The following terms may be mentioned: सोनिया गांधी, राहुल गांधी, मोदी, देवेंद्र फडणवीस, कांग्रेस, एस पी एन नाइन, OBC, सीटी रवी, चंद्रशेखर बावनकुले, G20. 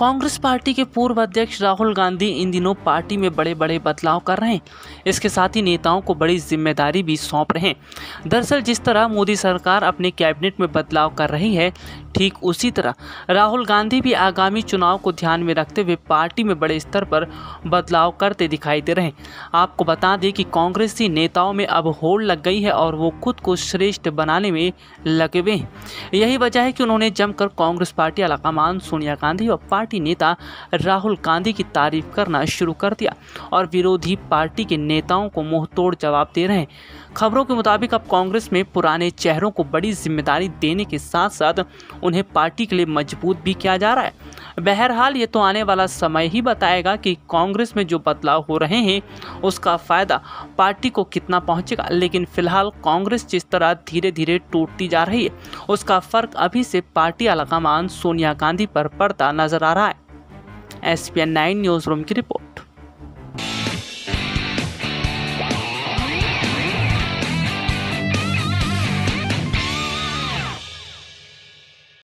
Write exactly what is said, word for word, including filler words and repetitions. कांग्रेस party के पूर्व अध्यक्ष राहुल गांधी इन दिनों पार्टी में बड़े बड़े बदलाव कर रहे हैं। इसके साथ ही नेताओं को बड़ी जिम्मेदारी भी सौंप रहे हैं। दरअसल जिस तरह मोदी सरकार अपने कैबिनेट में बदलाव कर रही है, ठीक उसी तरह राहुल गांधी भी आगामी चुनाव को ध्यान में रखते हुए पार्टी में बड़े स्तर पर बदलाव करते दिखाई दे रहे हैं। आपको बता दें कि कांग्रेसी नेताओं में अब होड़ लग गई है और वो खुद को श्रेष्ठ बनाने में लगे हुए हैं। यही वजह है कि उन्होंने जमकर कांग्रेस पार्टी आलाकमान सोनिया गांधी और पार्टी नेता राहुल गांधी की तारीफ करना शुरू कर दिया और विरोधी पार्टी के नेताओं को मुंहतोड़ जवाब दे रहे हैं। खबरों के मुताबिक अब कांग्रेस में पुराने चेहरों को बड़ी जिम्मेदारी देने के साथ साथ उन्हें पार्टी के लिए मजबूत भी किया जा रहा है। बहरहाल ये तो आने वाला समय ही बताएगा कि कांग्रेस में जो बदलाव हो रहे हैं उसका फायदा पार्टी को कितना पहुंचेगा, लेकिन फिलहाल कांग्रेस जिस तरह धीरे धीरे टूटती जा रही है उसका फर्क अभी से पार्टी आलाकमान सोनिया गांधी पर पड़ता नजर आ रहा है। एस पी एन नाइन newsroom की रिपोर्ट।